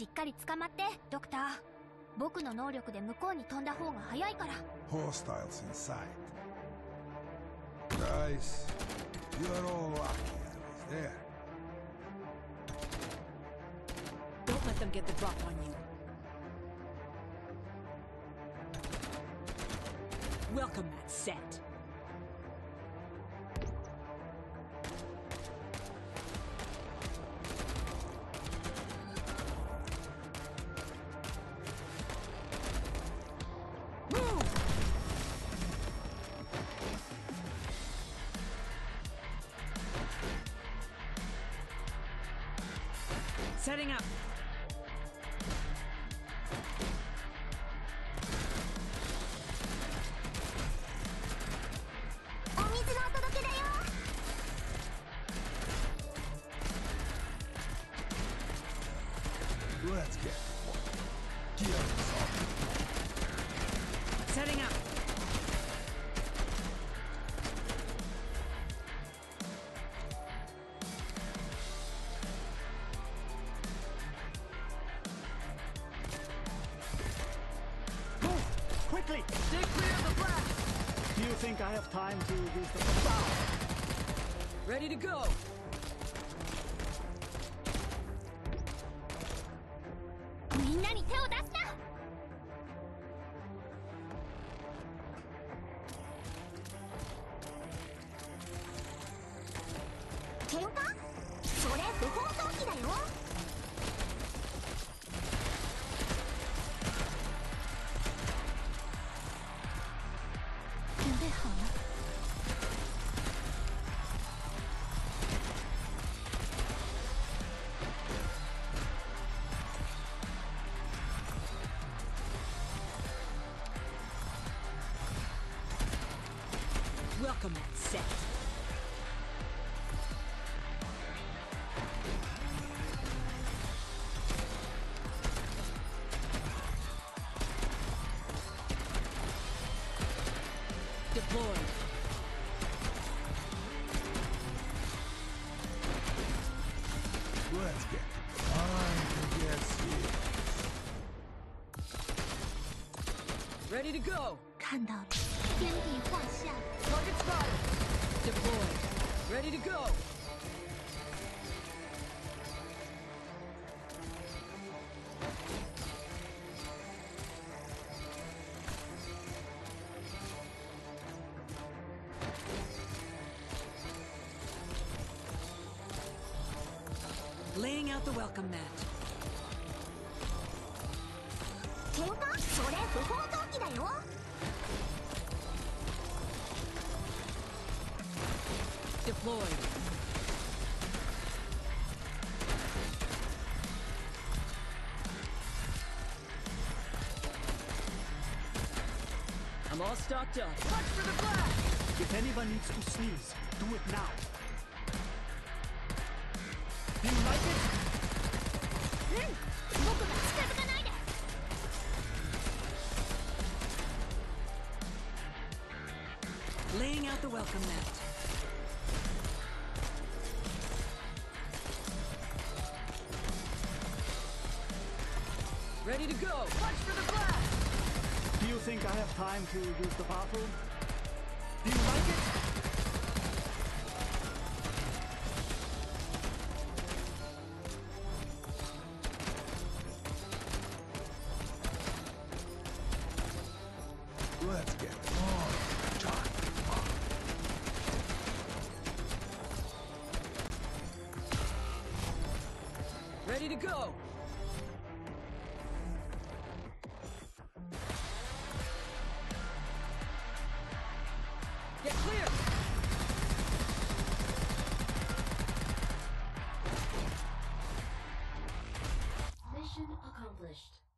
しっかり捕まってドクター。僕の能力で向こうに飛んだ方が早いから。 Hostiles in sight. Nice. You are all lucky I was there. Don't let them get the drop on you. Welcome that set. Setting up. Let's get it. Get this off. Setting up. Quickly, stay clear of the blast! Do you think I have time to use the power? Ready to go! Welcome at set. Deployed. Let's get time to get serious. Ready to go. 看到天地画下。 Target spotted. Deployed. Ready to go. Laying out the welcome mat. 喧嘩？それ不法投棄だよ。 Deployed. I'm all stocked up. Watch for the blast! If anyone needs to sneeze, do it now. You like it? Laying out the welcome mat. Ready to go! Punch for the blast! Do you think I have time to use the bathroom? Do you like it? Let's get on time. Ready to go! Get clear! Mission accomplished.